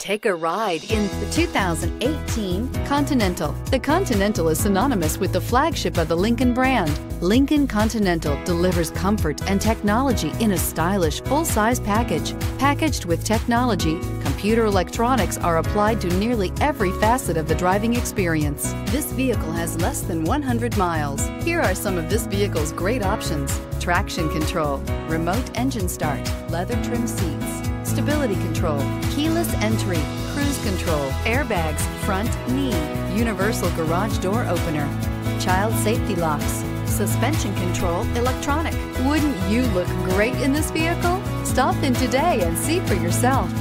Take a ride in the 2018 Continental. The Continental is synonymous with the flagship of the Lincoln brand. Lincoln Continental delivers comfort and technology in a stylish full-size package. Packaged with technology, computer electronics are applied to nearly every facet of the driving experience. This vehicle has less than 100 miles. Here are some of this vehicle's great options: traction control, remote engine start, leather trim seats, stability control, keyless entry, cruise control, airbags, front knee, universal garage door opener, child safety locks, suspension control, electronic. Wouldn't you look great in this vehicle? Stop in today and see for yourself.